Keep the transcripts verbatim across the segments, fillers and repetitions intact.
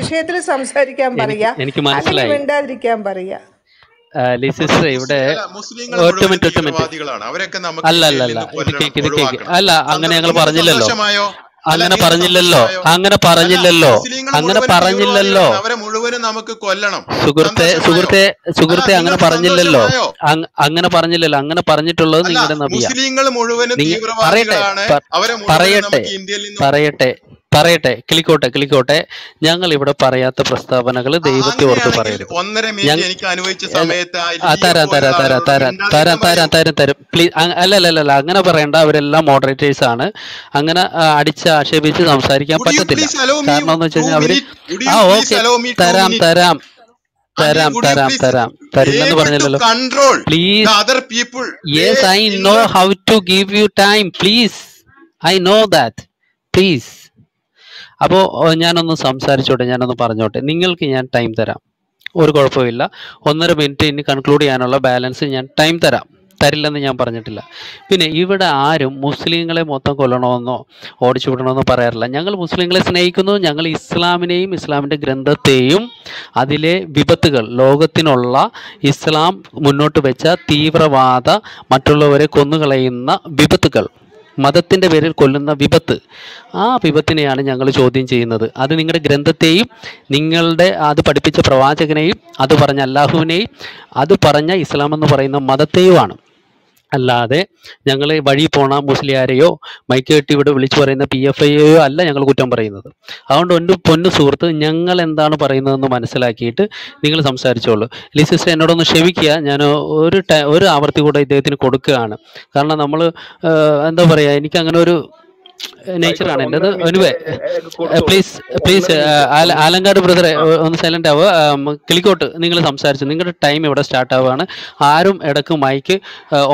വിഷയത്തിൽ സംസാരിക്കാൻ പറയാ, എനിക്ക് മനസ്സിലായി മിണ്ടാതിരിക്കാൻ പറയാ. ഇവിടെ ഒറ്റ മിനിറ്റ് ഒറ്റ മിനിറ്റ് അല്ല അല്ല അല്ല ഇത് കേക്ക് അല്ല, അങ്ങനെ ഞങ്ങൾ പറഞ്ഞില്ലല്ലോ അങ്ങനെ പറഞ്ഞില്ലല്ലോ അങ്ങനെ പറഞ്ഞില്ലല്ലോ അങ്ങനെ പറഞ്ഞില്ലല്ലോ സുഹൃത്തെ സുഹൃത്തെ സുഹൃത്തെ അങ്ങനെ പറഞ്ഞില്ലല്ലോ അങ്ങനെ പറഞ്ഞില്ലല്ലോ അങ്ങനെ പറഞ്ഞിട്ടുള്ളത് നിങ്ങളുടെ നബിയാ. പറയട്ടെ പറയട്ടെ പറയട്ടെ പറയട്ടെ കിളിക്കോട്ടെ കിളിക്കോട്ടെ ഞങ്ങൾ ഇവിടെ പറയാത്ത പ്രസ്താവനകൾ ദൈവത്തെ ഓർത്ത് പറയരുത്. തരാം തരാം തരാം തരാം തരാം തരാം തരും തരും പ്ലീസ്. അല്ല അല്ല അല്ല അങ്ങനെ പറയണ്ട. അവരെല്ലാം മോഡറേറ്റേഴ്സ് ആണ്. അങ്ങനെ അടിച്ച് ആക്ഷേപിച്ച് സംസാരിക്കാൻ പറ്റത്തില്ല. കാരണം എന്ന് വെച്ച് കഴിഞ്ഞാൽ അവര് ആ ഓക്കെ തരാം തരാം തരാം തരാം തരാം തരുന്നെന്ന് പറഞ്ഞല്ലോ. Please yes I know how to give you time. Please I know that. Please അപ്പോൾ ഞാനൊന്ന് സംസാരിച്ചോട്ടെ, ഞാനൊന്ന് പറഞ്ഞോട്ടെ. നിങ്ങൾക്ക് ഞാൻ ടൈം തരാം, ഒരു കുഴപ്പമില്ല. ഒന്നര മിനിറ്റ് ഇനി കൺക്ലൂഡ് ചെയ്യാനുള്ള ബാലൻസ് ഞാൻ ടൈം തരാം, തരില്ലെന്ന് ഞാൻ പറഞ്ഞിട്ടില്ല. പിന്നെ ഇവിടെ ആരും മുസ്ലിങ്ങളെ മൊത്തം കൊല്ലണമെന്നോ ഓടിച്ചു വിടണമെന്നോ പറയാറില്ല. ഞങ്ങൾ മുസ്ലിങ്ങളെ സ്നേഹിക്കുന്നു. ഞങ്ങൾ ഇസ്ലാമിനെയും ഇസ്ലാമിൻ്റെ ഗ്രന്ഥത്തെയും അതിലെ വിപത്തുകൾ, ലോകത്തിനുള്ള ഇസ്ലാം മുന്നോട്ട് വെച്ച തീവ്രവാദ, മറ്റുള്ളവരെ കൊന്നുകളയുന്ന വിപത്തുകൾ, മതത്തിൻ്റെ പേരിൽ കൊല്ലുന്ന വിപത്ത്, ആ വിപത്തിനെയാണ് ഞങ്ങൾ ചോദ്യം ചെയ്യുന്നത്. അത് നിങ്ങളുടെ ഗ്രന്ഥത്തെയും നിങ്ങളുടെ അത് പഠിപ്പിച്ച പ്രവാചകനെയും അത് പറഞ്ഞ അല്ലാഹുവിനെയും അത് പറഞ്ഞ ഇസ്ലാം എന്ന് പറയുന്ന മതത്തെയുമാണ്. അല്ലാതെ ഞങ്ങൾ വഴി പോണ മുസ്ലിയാരെയോ മൈക്കേട്ടി ഇവിടെ വിളിച്ചു പറയുന്ന പി എഫ് ഐയെയോ അല്ല ഞങ്ങൾ കുറ്റം പറയുന്നത്. അതുകൊണ്ട് എൻ്റെ പൊന്നു സുഹൃത്ത്, ഞങ്ങൾ എന്താണ് പറയുന്നതെന്ന് മനസ്സിലാക്കിയിട്ട് നിങ്ങൾ സംസാരിച്ചോളൂ. ലിസിസ്റ്റർ എന്നോടൊന്ന് ക്ഷമിക്കുക. ഞാൻ ഒരു ടൈ ഒരു ആവർത്തി കൂടെ ഇദ്ദേഹത്തിന് കൊടുക്കുകയാണ്. കാരണം നമ്മൾ എന്താ പറയുക, എനിക്ക് അങ്ങനെ ഒരു നേച്ചറാണ് എൻ്റെത്. എനിവേ പ്ലീസ് പ്ലീസ് ആലങ്കാട് ബ്രദറെ ഒന്ന് സൈലൻ്റ് ആവുക. കിളിക്കോട്ട് നിങ്ങൾ സംസാരിച്ചു, നിങ്ങളുടെ ടൈം ഇവിടെ സ്റ്റാർട്ട് ആവുകയാണ്. ആരും ഇടയ്ക്ക് മൈക്ക്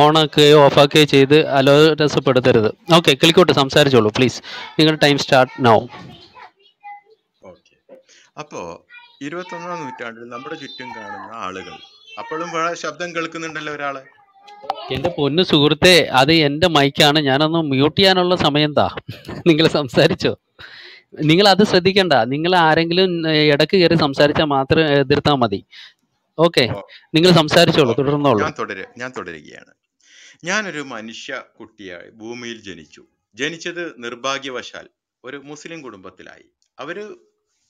ഓണാക്കുകയോ ഓഫാക്കുകയോ ചെയ്ത് അലോചനപ്പെടുത്തരുത്. ഓക്കെ കിളിക്കോട്ട് സംസാരിച്ചോളൂ പ്ലീസ്. നിങ്ങളുടെ ടൈം സ്റ്റാർട്ട് നൗ. ഓക്കെ. അപ്പോൾ ഇരുപത്തൊന്നാം നൂറ്റാണ്ടിൽ നമ്മുടെ ചുറ്റും കാണുന്ന ആളുകൾ അപ്പോഴും ശബ്ദം കേൾക്കുന്നുണ്ടല്ലോ ഒരാളെ. എന്റെ പൊന്നു സുഹൃത്തെ, അത് എന്റെ മൈക്കാണ്. ഞാനൊന്ന് മ്യൂട്ട് ചെയ്യാനുള്ള സമയം താ. നിങ്ങൾ സംസാരിച്ചോ, നിങ്ങൾ അത് ശ്രദ്ധിക്കണ്ട. നിങ്ങൾ ആരെങ്കിലും ഇടക്ക് കയറി സംസാരിച്ചാൽ മാത്രം എതിർത്താൽ മതി. ഓക്കെ നിങ്ങൾ സംസാരിച്ചോളൂ, തുടർന്നോളൂ. ഞാൻ തുടരുകയാണ്. ഞാനൊരു മനുഷ്യ കുട്ടിയായി ഭൂമിയിൽ ജനിച്ചു. ജനിച്ചത് നിർഭാഗ്യവശാൽ ഒരു മുസ്ലിം കുടുംബത്തിലായി. അവര്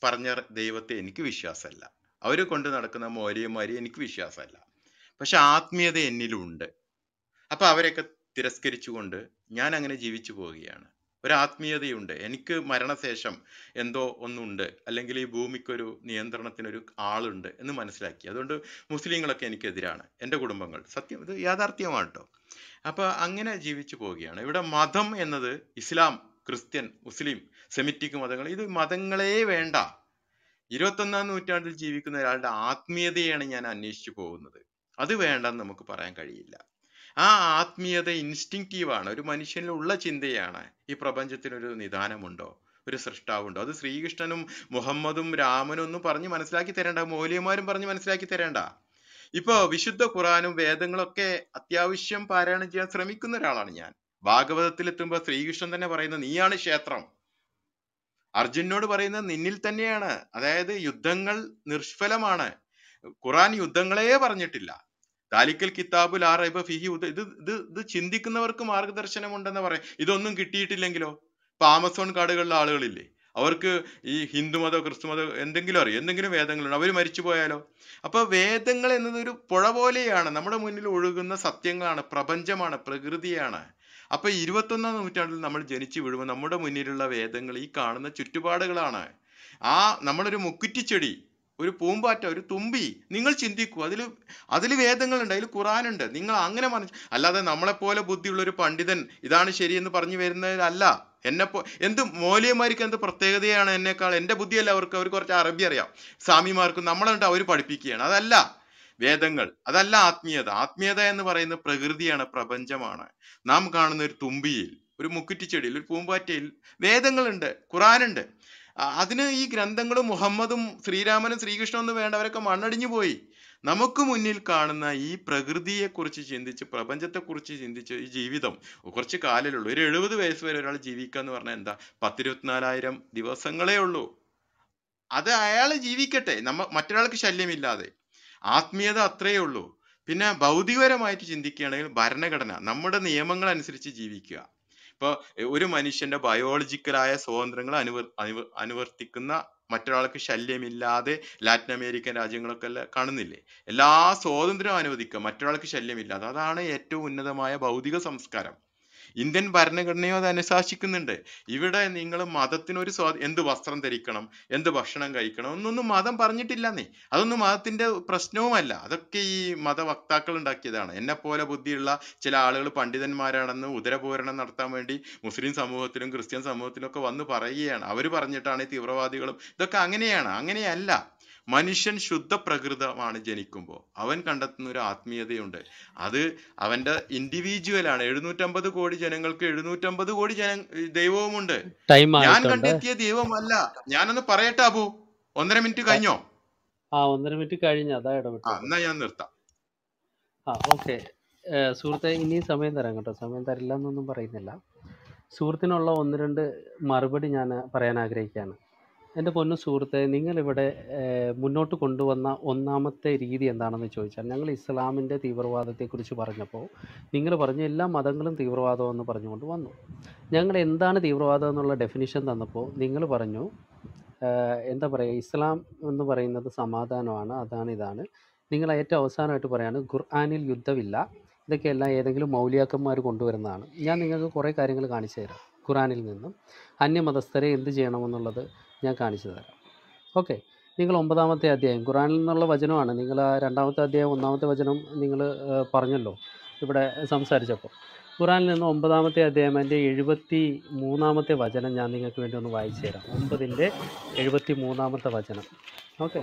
പറഞ്ഞ ദൈവത്തെ എനിക്ക് വിശ്വാസമല്ല, അവര് കൊണ്ട് നടക്കുന്ന മൗര്യന്മാരെ എനിക്ക് വിശ്വാസമല്ല. പക്ഷെ ആത്മീയത എന്നിലുണ്ട്. അപ്പൊ അവരെയൊക്കെ തിരസ്കരിച്ചുകൊണ്ട് ഞാൻ അങ്ങനെ ജീവിച്ചു പോവുകയാണ്. ഒരു ആത്മീയതയുണ്ട് എനിക്ക്. മരണശേഷം എന്തോ ഒന്നുണ്ട്, അല്ലെങ്കിൽ ഈ ഭൂമിക്കൊരു നിയന്ത്രണത്തിനൊരു ആളുണ്ട് എന്ന് മനസ്സിലാക്കി. അതുകൊണ്ട് മുസ്ലിങ്ങളൊക്കെ എനിക്കെതിരാണ്, എൻ്റെ കുടുംബങ്ങൾ. സത്യം, ഇത് യാഥാർത്ഥ്യമാണ് കേട്ടോ. അപ്പൊ അങ്ങനെ ജീവിച്ചു പോവുകയാണ്. ഇവിടെ മതം എന്നത് ഇസ്ലാം, ക്രിസ്ത്യൻ, മുസ്ലിം, സെമിറ്റിക് മതങ്ങൾ, ഇത് മതങ്ങളേ വേണ്ട. ഇരുപത്തൊന്നാം നൂറ്റാണ്ടിൽ ജീവിക്കുന്ന ഒരാളുടെ ആത്മീയതയാണ് ഞാൻ അന്വേഷിച്ചു പോകുന്നത്. അത് വേണ്ടെന്ന് നമുക്ക് പറയാൻ കഴിയില്ല. ആ ആത്മീയത ഇൻസ്റ്റിങ്ക്റ്റീവാണ്, ഒരു മനുഷ്യനിലുള്ള ചിന്തയാണ്. ഈ പ്രപഞ്ചത്തിനൊരു നിദാനമുണ്ടോ, ഒരു സൃഷ്ടാവുണ്ടോ? അത് ശ്രീകൃഷ്ണനും മുഹമ്മദും രാമനും ഒന്നും പറഞ്ഞ് മനസ്സിലാക്കി തരേണ്ട, മൗലിയന്മാരും പറഞ്ഞ് മനസ്സിലാക്കി തരേണ്ട. ഇപ്പോൾ വിശുദ്ധ ഖുറാനും വേദങ്ങളൊക്കെ അത്യാവശ്യം പാരായണം ചെയ്യാൻ ശ്രമിക്കുന്ന ഒരാളാണ് ഞാൻ. ഭാഗവതത്തിലെത്തുമ്പോൾ ശ്രീകൃഷ്ണൻ തന്നെ പറയുന്ന നീയാണ് ക്ഷേത്രം, അർജുനോട് പറയുന്നത് നിന്നിൽ തന്നെയാണ്. അതായത് യുദ്ധങ്ങൾ നിഷ്ഫലമാണ്. ഖുറാൻ യുദ്ധങ്ങളെ പറഞ്ഞിട്ടില്ല. ദാലിക്കൽ കിതാബു ലാ റൈബ ഫീഹി, ഇത് ഇത് ഇത് ചിന്തിക്കുന്നവർക്ക് മാർഗദർശനം ഉണ്ടെന്ന് പറയാം. ഇതൊന്നും കിട്ടിയിട്ടില്ലെങ്കിലോ? ഇപ്പൊ ആമസോൺ കാടുകളിലെ ആളുകളില്ലേ, അവർക്ക് ഈ ഹിന്ദുമതോ ക്രിസ്തുമതോ എന്തെങ്കിലും അറിയാം, എന്തെങ്കിലും വേദങ്ങളുണ്ട്. അവർ മരിച്ചു പോയാലോ? അപ്പൊ വേദങ്ങൾ എന്നത് ഒരു പുഴ പോലെയാണ്, നമ്മുടെ മുന്നിൽ ഒഴുകുന്ന സത്യങ്ങളാണ്, പ്രപഞ്ചമാണ്, പ്രകൃതിയാണ്. അപ്പൊ ഇരുപത്തൊന്നാം നൂറ്റാണ്ടിൽ നമ്മൾ ജനിച്ചു വീഴുമ്പോൾ നമ്മുടെ മുന്നിലുള്ള വേദങ്ങൾ ഈ കാണുന്ന ചുറ്റുപാടുകളാണ്. ആ നമ്മളൊരു മുക്കുറ്റിച്ചെടി, ഒരു പൂമ്പാറ്റ, ഒരു തുമ്പി. നിങ്ങൾ ചിന്തിക്കൂ, അതിൽ അതിൽ വേദങ്ങളുണ്ട്, അതിൽ ഖുറാനുണ്ട്. നിങ്ങൾ അങ്ങനെ പറഞ്ഞു, അല്ലാതെ നമ്മളെപ്പോലെ ബുദ്ധിയുള്ള ഒരു പണ്ഡിതൻ ഇതാണ് ശരിയെന്ന് പറഞ്ഞു വരുന്നതിലല്ല. എന്നെപ്പോ എന്ത് മൗലിയന്മാർക്ക് എന്ത് പ്രത്യേകതയാണ് എന്നേക്കാൾ? എൻ്റെ ബുദ്ധിയല്ല അവർക്ക്, അവർ കുറച്ച് അറബി അറിയാം. സ്വാമിമാർക്ക് നമ്മളെന്നിട്ട് അവർ പഠിപ്പിക്കുകയാണ്. അതല്ല വേദങ്ങൾ, അതല്ല ആത്മീയത. ആത്മീയത എന്ന് പറയുന്നത് പ്രകൃതിയാണ്, പ്രപഞ്ചമാണ്. നാം കാണുന്ന ഒരു തുമ്പിയിൽ, ഒരു മുക്കുറ്റിച്ചെടിയിൽ, ഒരു പൂമ്പാറ്റയിൽ വേദങ്ങളുണ്ട്, ഖുറാനുണ്ട്. അതിന് ഈ ഗ്രന്ഥങ്ങളും മുഹമ്മദും ശ്രീരാമനും ശ്രീകൃഷ്ണനും ഒന്നും വേണ്ട, അവരൊക്കെ മണ്ണടിഞ്ഞു പോയി. നമുക്ക് മുന്നിൽ കാണുന്ന ഈ പ്രകൃതിയെക്കുറിച്ച് ചിന്തിച്ച്, പ്രപഞ്ചത്തെക്കുറിച്ച് ചിന്തിച്ച്, ഈ ജീവിതം കുറച്ച് കാലമേ ഉള്ളൂ. ഒരു എഴുപത് വയസ്സ് വരെ ഒരാൾ ജീവിക്കുക എന്ന് പറഞ്ഞാൽ എന്താ? പത്തിരുപത്തിനാലായിരം ദിവസങ്ങളേ ഉള്ളൂ. അത് അയാൾ ജീവിക്കട്ടെ, നമ്മ മറ്റൊരാൾക്ക് ശല്യമില്ലാതെ. ആത്മീയത അത്രയേ ഉള്ളൂ. പിന്നെ ഭൗതികപരമായിട്ട് ചിന്തിക്കുകയാണെങ്കിൽ ഭരണഘടന, നമ്മുടെ നിയമങ്ങൾ അനുസരിച്ച് ജീവിക്കുക. ഇപ്പോൾ ഒരു മനുഷ്യന്റെ ബയോളജിക്കലായ സ്വാതന്ത്ര്യങ്ങൾ അനുവർ അനുവ അനുവർത്തിക്കുന്ന മറ്റൊരാൾക്ക് ശല്യമില്ലാതെ ലാറ്റിൻ അമേരിക്കൻ രാജ്യങ്ങളൊക്കെ കാണുന്നില്ലേ, എല്ലാ സ്വാതന്ത്ര്യവും അനുവദിക്കുക മറ്റൊരാൾക്ക് ശല്യമില്ലാതെ. അതാണ് ഏറ്റവും ഉന്നതമായ ഭൗതിക സംസ്കാരം. ഇന്ത്യൻ ഭരണഘടനയോ അത് അനുശാസിക്കുന്നുണ്ട്. ഇവിടെ നിങ്ങൾ മതത്തിനൊരു സ്വാ എന്ത് വസ്ത്രം ധരിക്കണം, എന്ത് ഭക്ഷണം കഴിക്കണം എന്നൊന്നും മതം പറഞ്ഞിട്ടില്ലെന്നേ. അതൊന്നും മതത്തിന്റെ പ്രശ്നവുമല്ല, അതൊക്കെ ഈ മതവക്താക്കൾ ഉണ്ടാക്കിയതാണ്. എന്നെ പോലെ ബുദ്ധിയുള്ള ചില ആളുകൾ പണ്ഡിതന്മാരാണെന്ന് ഉദരപൂരണം നടത്താൻ വേണ്ടി മുസ്ലിം സമൂഹത്തിലും ക്രിസ്ത്യൻ സമൂഹത്തിലും ഒക്കെ വന്ന് പറയുകയാണ്. അവർ പറഞ്ഞിട്ടാണ് ഈ തീവ്രവാദികളും ഇതൊക്കെ. അങ്ങനെയാണ്, അങ്ങനെയല്ല. മനുഷ്യൻ ശുദ്ധ പ്രകൃതമാണ്. ജനിക്കുമ്പോൾ അവൻ കണ്ടെത്തുന്ന ഒരു ആത്മീയതയുണ്ട്. അത് അവന്റെ ഇൻഡിവിജ്വലാണ്. എഴുന്നൂറ്റമ്പത് കോടി ജനങ്ങൾക്ക് എഴുന്നൂറ്റമ്പത് കോടി ജന ദൈവവുമുണ്ട്. ഞാൻ കണ്ടെത്തിയ ദൈവമല്ല. ഞാനൊന്ന് പറയട്ടെ അബു, ഒന്നര മിനിറ്റ് കഴിഞ്ഞോ? ആ ഒന്നര മിനിറ്റ് കഴിഞ്ഞ അതാ ഇടപെട്ടു. എന്നാ ഞാൻ നിർത്താം. ആ ഓക്കെ സുഹൃത്തെ, ഇനി സമയം തരാം കേട്ടോ. സമയം തരില്ല എന്നൊന്നും പറയുന്നില്ല. സുഹൃത്തിനുള്ള ഒന്ന് രണ്ട് മറുപടി ഞാൻ പറയാൻ ആഗ്രഹിക്കുകയാണ്. എൻ്റെ പൊന്നു സുഹൃത്തെ, നിങ്ങളിവിടെ മുന്നോട്ട് കൊണ്ടുവന്ന ഒന്നാമത്തെ രീതി എന്താണെന്ന് ചോദിച്ചാൽ, ഞങ്ങൾ ഇസ്ലാമിൻ്റെ തീവ്രവാദത്തെക്കുറിച്ച് പറഞ്ഞപ്പോൾ നിങ്ങൾ പറഞ്ഞു എല്ലാ മതങ്ങളും തീവ്രവാദമെന്ന് പറഞ്ഞുകൊണ്ട് വന്നു. ഞങ്ങൾ എന്താണ് തീവ്രവാദം എന്നുള്ള ഡെഫിനിഷൻ തന്നപ്പോൾ നിങ്ങൾ പറഞ്ഞു എന്താ പറയുക, ഇസ്ലാം എന്ന് പറയുന്നത് സമാധാനമാണ്, അതാണ് ഇതാണ്. നിങ്ങൾ ഏറ്റവും അവസാനമായിട്ട് പറയുകയാണ് ഖുർആനിൽ യുദ്ധമില്ല, ഇതൊക്കെ എല്ലാം ഏതെങ്കിലും മൗലിയാക്കന്മാർ കൊണ്ടുവരുന്നതാണ്. ഞാൻ നിങ്ങൾക്ക് കുറേ കാര്യങ്ങൾ കാണിച്ചു തരാം. ഖുർആനിൽ നിന്നും അന്യമതസ്ഥരെ എന്ത് ചെയ്യണമെന്നുള്ളത് ഞാൻ കാണിച്ചു തരാം. ഓക്കെ, നിങ്ങൾ ഒമ്പതാമത്തെ അധ്യായം ഖുറാനിൽ നിന്നുള്ള വചനമാണ്. നിങ്ങൾ ആ രണ്ടാമത്തെ അധ്യായം ഒന്നാമത്തെ വചനം നിങ്ങൾ പറഞ്ഞല്ലോ ഇവിടെ സംസാരിച്ചപ്പോൾ. ഖുറാനിൽ നിന്ന് ഒമ്പതാമത്തെ അധ്യായം എൻ്റെ എഴുപത്തി മൂന്നാമത്തെ വചനം ഞാൻ നിങ്ങൾക്ക് വേണ്ടി ഒന്ന് വായിച്ചു തരാം. ഒമ്പതിൻ്റെ എഴുപത്തി മൂന്നാമത്തെ വചനം. ഓക്കെ,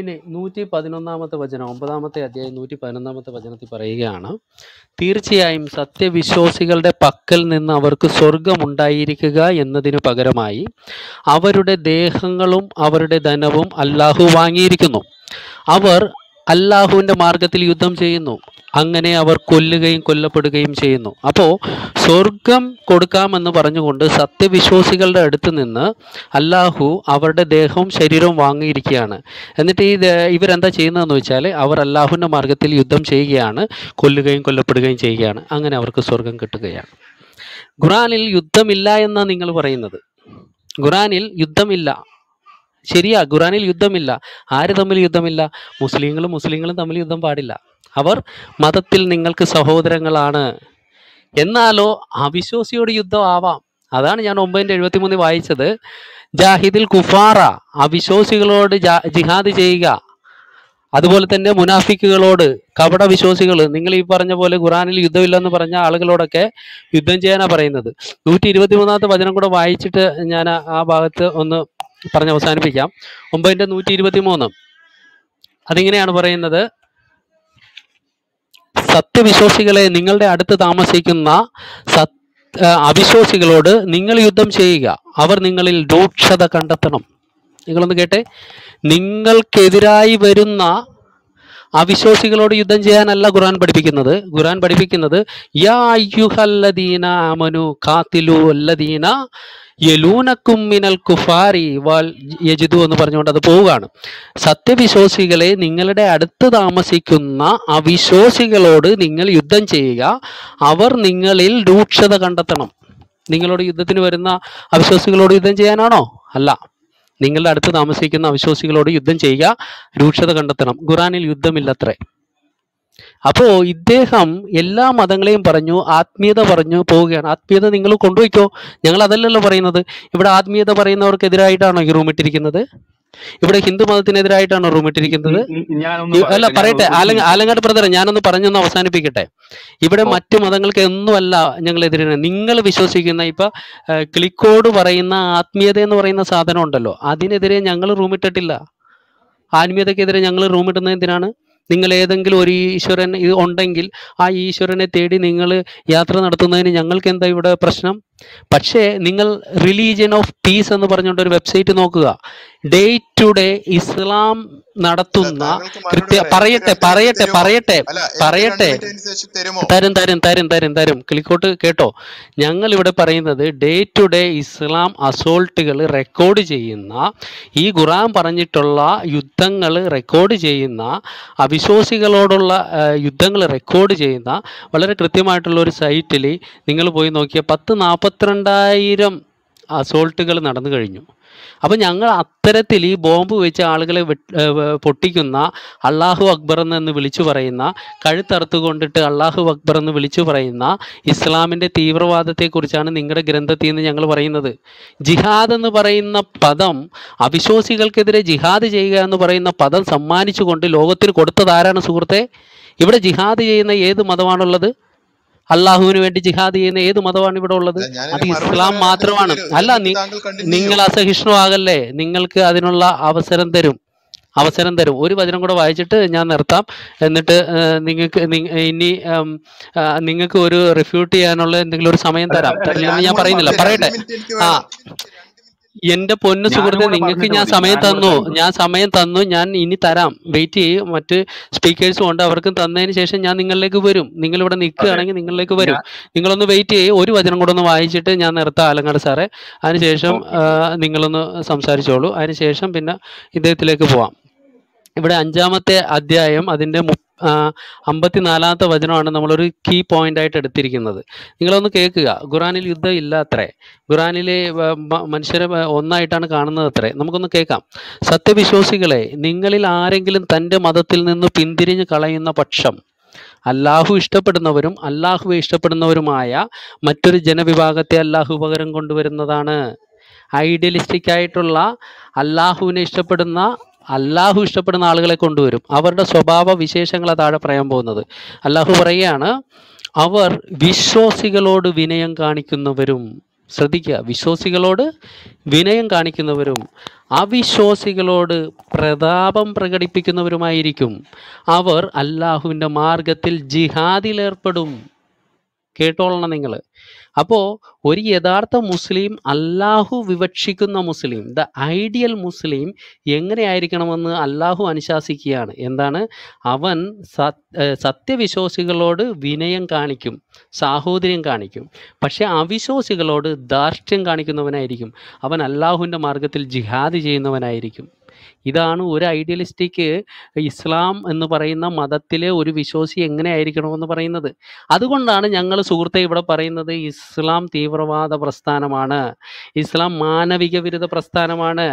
ഇനി നൂറ്റി പതിനൊന്നാമത്തെ വചനം, ഒമ്പതാമത്തെ അധ്യായം നൂറ്റി പതിനൊന്നാമത്തെ വചനത്തിൽ പറയുകയാണ്: തീർച്ചയായും സത്യവിശ്വാസികളുടെ പക്കൽ നിന്ന് അവർക്ക് സ്വർഗമുണ്ടായിരിക്കുക എന്നതിനു പകരമായി അവരുടെ ദേഹങ്ങളും അവരുടെ ധനവും അല്ലാഹു വാങ്ങിയിരിക്കുന്നു. അവർ അല്ലാഹുവിൻ്റെ മാർഗത്തിൽ യുദ്ധം ചെയ്യുന്നു, അങ്ങനെ അവർ കൊല്ലുകയും കൊല്ലപ്പെടുകയും ചെയ്യുന്നു. അപ്പോൾ സ്വർഗം കൊടുക്കാമെന്ന് പറഞ്ഞുകൊണ്ട് സത്യവിശ്വാസികളുടെ അടുത്ത് നിന്ന് അല്ലാഹു അവരുടെ ദേഹവും ശരീരവും വാങ്ങിയിരിക്കുകയാണ്. എന്നിട്ട് ഈ ഇവരെന്താ ചെയ്യുന്നതെന്ന് വെച്ചാൽ, അവർ അല്ലാഹുവിൻ്റെ മാർഗത്തിൽ യുദ്ധം ചെയ്യുകയാണ്, കൊല്ലുകയും കൊല്ലപ്പെടുകയും ചെയ്യുകയാണ്. അങ്ങനെ അവർക്ക് സ്വർഗം കിട്ടുകയാണ്. ഖുർആനിൽ യുദ്ധമില്ല എന്നാണ് നിങ്ങൾ പറയുന്നത്. ഖുർആനിൽ യുദ്ധമില്ല, ശരിയാ, ഖുറാനിൽ യുദ്ധമില്ല. ആര് തമ്മിൽ യുദ്ധമില്ല? മുസ്ലിങ്ങളും മുസ്ലിങ്ങളും തമ്മിൽ യുദ്ധം പാടില്ല. അവർ മതത്തിൽ നിങ്ങൾക്ക് സഹോദരങ്ങളാണ്. എന്നാലോ അവിശ്വാസിയോട് യുദ്ധം ആവാം. അതാണ് ഞാൻ ഒമ്പതിൻ്റെ എഴുപത്തി മൂന്നിൽ വായിച്ചത്: ജാഹിദിൽ കുഫാറ, അവിശ്വാസികളോട് ജിഹാദ് ചെയ്യുക, അതുപോലെ തന്നെ മുനാഫിക്കുകളോട്, കപട വിശ്വാസികൾ. നിങ്ങൾ ഈ പറഞ്ഞ പോലെ ഖുറാനിൽ യുദ്ധമില്ലെന്ന് പറഞ്ഞ ആളുകളോടൊക്കെ യുദ്ധം ചെയ്യാനാണ് പറയുന്നത്. നൂറ്റി ഇരുപത്തി മൂന്നാമത്തെ വചനം കൂടെ വായിച്ചിട്ട് ഞാൻ ആ ഭാഗത്ത് ഒന്ന് പറഞ്ഞ് അവസാനിപ്പിക്കാം. ഒമ്പതിൻ്റെ നൂറ്റി ഇരുപത്തി മൂന്ന് അതിങ്ങനെയാണ് പറയുന്നത്: സത്യവിശ്വാസികളെ, നിങ്ങളുടെ അടുത്ത് താമസിക്കുന്ന സത് അവിശ്വാസികളോട് നിങ്ങൾ യുദ്ധം ചെയ്യുക, അവർ നിങ്ങളിൽ രൂക്ഷത കണ്ടെത്തണം. നിങ്ങളൊന്ന് കേട്ടെ, നിങ്ങൾക്കെതിരായി വരുന്ന അവിശ്വാസികളോട് യുദ്ധം ചെയ്യാനല്ല ഖുർആൻ പഠിപ്പിക്കുന്നത്. ഖുർആൻ പഠിപ്പിക്കുന്നത് യാ അയ്യുഹല്ലദീന ആമനു ഖാതിലു അല്ലദീന യലൂനക്കും മിനൽ കുഫാരി വാൽ യജിദു എന്ന് പറഞ്ഞുകൊണ്ട് അത് പോവുകയാണ്. സത്യവിശ്വാസികളെ, നിങ്ങളുടെ അടുത്ത് താമസിക്കുന്ന അവിശ്വാസികളോട് നിങ്ങൾ യുദ്ധം ചെയ്യുക, അവർ നിങ്ങളിൽ രൂക്ഷത കണ്ടെത്തണം. നിങ്ങളോട് യുദ്ധത്തിന് വരുന്ന അവിശ്വാസികളോട് യുദ്ധം ചെയ്യാനാണോ? അല്ല, നിങ്ങളുടെ അടുത്ത് താമസിക്കുന്ന അവിശ്വാസികളോട് യുദ്ധം ചെയ്യുക, രൂക്ഷത കണ്ടെത്തണം. ഖുർആനിൽ യുദ്ധമില്ലത്രേ. അപ്പോൾ ഇദ്ദേഹം എല്ലാ മതങ്ങളെയും പറഞ്ഞു, ആത്മീയത പറഞ്ഞു പോവുകയാണ്. ആത്മീയത നിങ്ങൾ കൊണ്ടുപോയിക്കോ, ഞങ്ങൾ അതല്ലല്ലോ പറയുന്നത്. ഇവിടെ ആത്മീയത പറയുന്നവർക്കെതിരായിട്ടാണോ ഈ റൂമിട്ടിരിക്കുന്നത്? If a Hindu Maltine right on a room, Alanga brother and Yana the Parana was an epicate. If a Matti Madangal can no la young lady in a Ningle Vishosikinaipa, Clicode, Varena, Atmiaden, Varena Southern Ondalo, Adine the Yangal Rumitatilla, Admia the Kedra Yangal Rumit Ningle Glory, Issuran Ondangil, I Issuran a Teddy Ningle, Yatran Artuna and Yangal can they would a prasnam. But she Ningle religion of peace on the Paranator website in Okuga. Day to day Islam Nadatuna Parate Parate Parate Parate Taran Taran Taran Taran Taran Clicota Keto Yangal Livoda Parana day to day Islam assault record Jaina E Guram Paranitola Yudangal record Jaina Abisosigalodula Yudangal record Jaina Valera Tritimatoloris Italy Ningal Boinokia Patana Patrandairam assault Nadangarinu. Upon younger Atteratili, bomb which Algale Potiguna, Allahu Akbaran and the village of Varena, Kaditartugon to Allahu Akbaran the village of Varena, Islam in the Tivra, the Kurchan and Ingra Grantati and the Yangal Varena. Jihad and the Varena Padam, Abishosical Kedre, Jihad Jaga and the Varena Padam, some money to Logotil Kodata Dara and Surte. If a jihad in the Yed Madawan Allah who invented jihadi in the Edu Madhavani Bodola, Islam Matravan, Allah Ningala Sahishno Agale, Ningalka Adinola, Avasaran Derum, Avasaran Derum, Uri Vajango Vajeta, Yanartham, and the Ningakuru refutee and all and the Glur Samayandara, Parinilla Parade. Yenda Pona Sugar than Ingakina Sametano, Yan Sametano, Yan Initaram, Vati, Matu, speakers on the Avakan session, Yan Ningalakuverum, Ningalod and Nika and Ningalakuverum. Ningal on the Vati, Uri Vajango on the Vajit, Yanarta, Alangasare, and Sesam, Ningalon Samsari Solo, and Sesam Pina in the Telekabua. But Anjamate Adiam Adinde Ambatinalata Vajana and the Molori key point at Tirikinada. England the Kekega, Guranil Yuda Illatre, Guranile Manshereva, Ona Itana Kana Tre, Namukon Keka, Satevisho Sigale, Ningalil Arangil and Tande Madatil in the Pindirin Kalayana Patsham. Allahu Istapadanaverum, Allahu Istapadanaverumaya, Maturi Jenavivagate, Allahu Bagaran Gonduveranadana. Idealistic Ayatollah, Allahu Nestapadana. Allahu ഇഷ്ടപ്പെടുന്ന ആളുകളെ കൊണ്ടുവരും അവരുടെ സ്വഭാവ വിശേഷങ്ങൾ അതാണ് പറയാൻ പോകുന്നത് അല്ലാഹു പറയാണ് അവർ വിശ്വാസികളോട് വിനയം കാണിക്കുന്നവരും ശ്രദ്ധിക്കുക വിശ്വാസികളോട് വിനയം കാണിക്കുന്നവരും അവിശ്വാസികളോട് പ്രതാപം പ്രകടിപ്പിക്കുന്നവരുമായിരിക്കും അവർ അല്ലാഹുവിന്റെ മാർഗ്ഗത്തിൽ ജിഹാദിൽ ഏർപ്പെടും കേട്ടോളണം നിങ്ങൾ അപ്പോ ഒരു യഥാർത്ഥ മുസ്ലിം അല്ലാഹു വിവക്ഷിക്കുന്ന മുസ്ലിം ദ ഐഡിയൽ മുസ്ലിം എങ്ങനെ ആയിരിക്കണമെന്ന് അല്ലാഹു അനുശാസിക്കുകയാണ് എന്താണ് അവൻ സത്യവിശ്വാസികളോട് വിനയം കാണിക്കും സാഹോദര്യം കാണിക്കും പക്ഷേ അവിശ്വാസികളോട് ധാർഷ്ട്യം കാണിക്കുന്നവനായിരിക്കും അവൻ അല്ലാഹുവിന്റെ മാർഗ്ഗത്തിൽ ജിഹാദ് ചെയ്യുന്നവനായിരിക്കും ഇതാണ് ഒരു ഐഡിയലിസ്റ്റിക് ഇസ്ലാം എന്ന് പറയുന്ന മതത്തിലെ ഒരു വിശ്വാസി എങ്ങനെ ആയിരിക്കണം എന്ന് പറയുന്നത് അതുകൊണ്ടാണ് ഞങ്ങൾ സുഹൃത്തെ ഇവിടെ പറയുന്നത് ഇസ്ലാം തീവ്രവാദ പ്രസ്ഥാനമാണ് ഇസ്ലാം മാനവിക വിരുദ്ധ പ്രസ്ഥാനമാണ്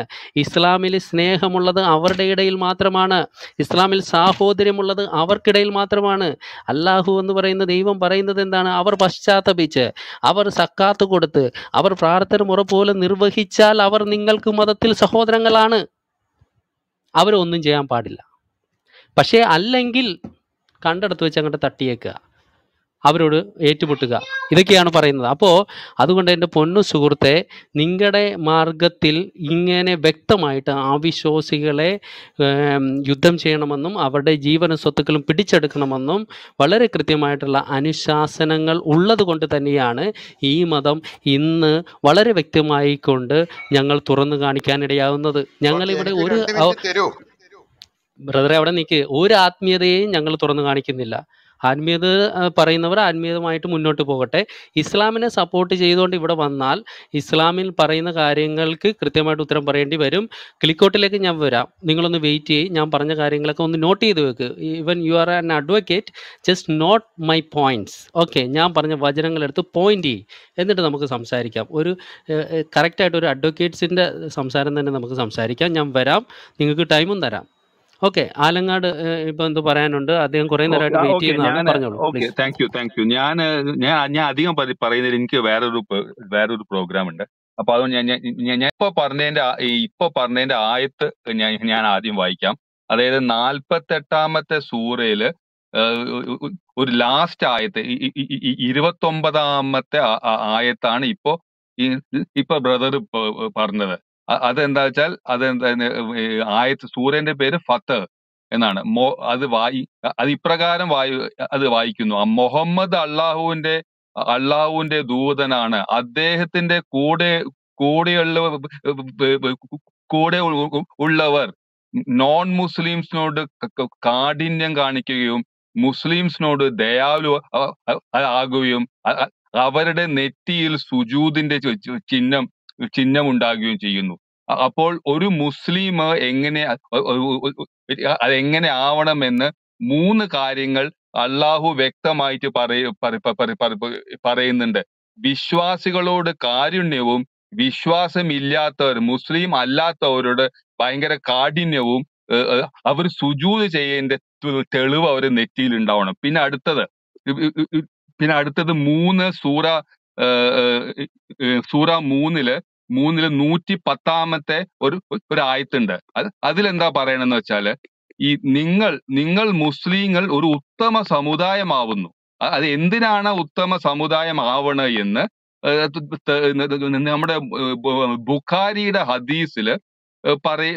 ഇസ്ലാമിൽ സ്നേഹമുള്ളത് അവരുടെ ഇടയിൽ മാത്രമാണ് ഇസ്ലാമിൽ സഹോദര്യമുള്ളത് അവർക്കിടയിൽ മാത്രമാണ് അല്ലാഹു എന്ന് പറയുന്ന ദൈവം പറയുന്നത് എന്താണ് അവർ പശ്ചാത്തപിച്ച് അവർ സക്കാത്ത് കൊടുത്ത് അവർ പ്രാർത്ഥന മുറ പോലെ നിർവഹിച്ചാൽ അവർ നിങ്ങൾക്ക് മതത്തിൽ സഹോദരങ്ങളാണ് അവർ ഒന്നും ചെയ്യാൻ പാടില്ല പക്ഷേ അല്ലെങ്കിൽ കണ്ടെടുത്ത് വെച്ച് അങ്ങോട്ട് തട്ടിയേക്കുക അവരോട് ഏറ്റുമുട്ടുക ഇതൊക്കെയാണ് പറയുന്നത് അപ്പോൾ അതുകൊണ്ട് എൻ്റെ പൊന്നു സുഹൃത്തെ നിങ്ങളുടെ മാർഗ്ഗത്തിൽ ഇങ്ങനെ വ്യക്തമായിട്ട് അവിശ്വാസികളെ യുദ്ധം ചെയ്യണമെന്നും അവരുടെ ജീവനും സ്വത്തുക്കളും പിടിച്ചെടുക്കണമെന്നും വളരെ കൃത്യമായിട്ടുള്ള അനുശാസനങ്ങൾ ഉള്ളതുകൊണ്ട് തന്നെയാണ് ഈ മതം ഇന്ന് വളരെ വ്യക്തമായി കൊണ്ട് ഞങ്ങൾ തുറന്നു കാണിക്കാൻ ഇടയാവുന്നത് ഞങ്ങൾ ഇവിടെ ഒരു ബ്രദറെ അവിടെ നിൽക്ക് ഒരു ആത്മീയതയെയും ഞങ്ങൾ തുറന്നു കാണിക്കുന്നില്ല Admir Parinavara, Admir Mightum Muno to Pogote, Islam in a support is either on Divada Vanal, Islam in Parina Karangal, Kritema to Tramparendi Verum, Clicotelek Yavera, Ningle on the Viti, Yamparana Karanglak on the Noti, even you are an advocate, just not my points. Okay, Yamparana Vajangal to pointy, and the Namakasam Sarika, or correct advocates in the Samsaran and the Namakasam Sarika, Yamvera, Ningu time on the Ram. Okay, Alangad Ibandu Paranunda, Adan Koran. Okay, thank you, thank you. Yana Adium Pari Parinke Varu program. അപ്പൊ അത് ഞാൻ ഞാൻ ഇപ്പൊ പറഞ്ഞതിന്റെ ഇപ്പൊ പറഞ്ഞതിന്റെ ആയത്ത് ഞാൻ ആദ്യം വായിക്കാം. അതായത് നാൽപ്പത്തെട്ടാമത്തെ സൂറയില് ഒരു ലാസ്റ്റ് ആയത്ത്, ഇരുപത്തൊമ്പതാമത്തെ ആയത്താണ് ഇപ്പോ ഇപ്പൊ ബ്രദർ പറഞ്ഞത്. അതെന്താ വെച്ചാൽ അതെന്താ ആയത്ത് സൂര്യന്റെ പേര് ഫത്ത് എന്നാണ്. മോ അത് വായി അത് ഇപ്രകാരം വായു അത് വായിക്കുന്നു: മുഹമ്മദ് അള്ളാഹുവിന്റെ അള്ളാഹുവിന്റെ ദൂതനാണ്, അദ്ദേഹത്തിന്റെ കൂടെ കൂടെയുള്ള കൂടെ ഉള്ളവർ നോൺ മുസ്ലിംസിനോട് കാഠിന്യം കാണിക്കുകയും മുസ്ലിംസിനോട് ദയാലു ആകുകയും അവരുടെ നെറ്റിയിൽ സുജൂദിന്റെ ചിഹ്നം ചിഹ്നം ഉണ്ടാകുകയും ചെയ്യുന്നു. അപ്പോൾ ഒരു മുസ്ലിം എങ്ങനെ അതെങ്ങനെ ആവണമെന്ന് മൂന്ന് കാര്യങ്ങൾ അള്ളാഹു വ്യക്തമായിട്ട് പറയുന്നുണ്ട്. വിശ്വാസികളോട് കാരുണ്യവും വിശ്വാസമില്ലാത്തവർ മുസ്ലിം അല്ലാത്തവരോട് ഭയങ്കര കാഠിന്യവും അവർ സുജൂദ് ചെയ്യേണ്ട തെളിവ് അവർ നെറ്റിയിൽ ഉണ്ടാവണം. പിന്നെ അടുത്തത് പിന്നെ അടുത്തത് മൂന്ന് സൂറ സൂറ മൂന്നില് മൂന്നില് നൂറ്റി പത്താമത്തെ ഒരു ഒരു ആയത്തുണ്ട്. അത് അതിലെന്താ പറയണെന്ന് വെച്ചാല് ഈ നിങ്ങൾ നിങ്ങൾ മുസ്ലിങ്ങൾ ഒരു ഉത്തമ സമുദായമാവുന്നു. അത് എന്തിനാണ് ഉത്തമ സമുദായം ആവണേ എന്ന് നമ്മുടെ ബുഖാരിയുടെ ഹദീസില് പറയ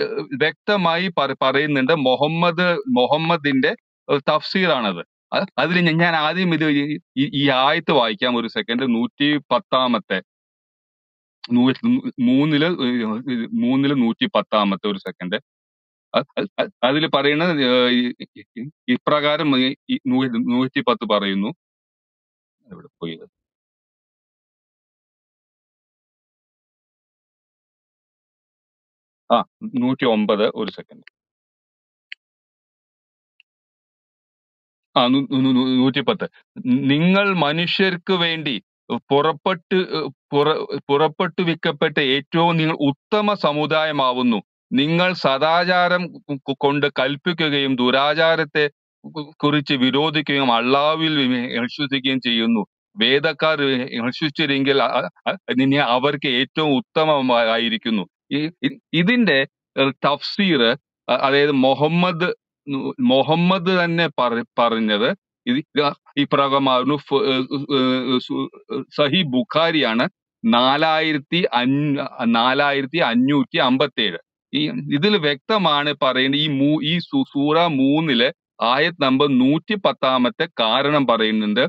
വ്യക്തമായി പറയുന്നുണ്ട്. മുഹമ്മദ് മുഹമ്മദിന്റെ തഫ്സീറാണത്. അതിൽ ഞാൻ ആദ്യം ഇത് ഈ ആയത്ത് വായിക്കാം, ഒരു സെക്കൻഡ്. നൂറ്റി പത്താമത്തെ മൂന്നില് മൂന്നില് നൂറ്റി പത്താമത്തെ ഒരു സെക്കൻഡ്. അതിൽ പറയുന്നത് ഇപ്രകാരം നൂറ്റി പത്ത് പറയുന്നു. എവിടെ പോയി? ആ നൂറ്റി ഒമ്പത് ഒരു സെക്കൻഡ്. ആ നൂറ്റിപ്പത്ത് നിങ്ങൾ മനുഷ്യർക്ക് വേണ്ടി പുറപ്പെട്ട് പുറ പുറപ്പെട്ടു വിൽക്കപ്പെട്ട ഏറ്റവും നിങ്ങൾ ഉത്തമ സമുദായമാവുന്നു. നിങ്ങൾ സദാചാരം കൊണ്ട് കൽപ്പിക്കുകയും ദുരാചാരത്തെ കുറിച്ച് വിരോധിക്കുകയും അള്ളാഹുവിൽ വിശ്വസിക്കുകയും ചെയ്യുന്നു. വേദക്കാർ വിശ്വസിച്ചില്ലെങ്കിൽ അവർക്ക് ഏറ്റവും ഉത്തമമായിരിക്കുന്നു. ഇതിന്റെ തഫ്സീർ, അതായത് മുഹമ്മദ് മുഹമ്മദ് തന്നെ പറഞ്ഞത് ഇത് ഇപ്രകാരമായിരുന്നു. സഹി ബുഖാരിയാണ്, നാലായിരത്തി അഞ്ഞൂ നാലായിരത്തി അഞ്ഞൂറ്റി അമ്പത്തി ഏഴ്. ഈ ഇതിൽ വ്യക്തമാണ് പറയേണ്ടത്. ഈ മൂ ഈ സൂറ മൂന്നില് ആയത് നമ്പർ നൂറ്റി പത്താമത്തെ കാരണം പറയുന്നുണ്ട്.